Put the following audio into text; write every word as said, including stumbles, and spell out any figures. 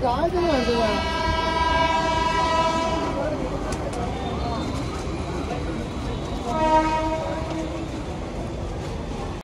啥去了？这个。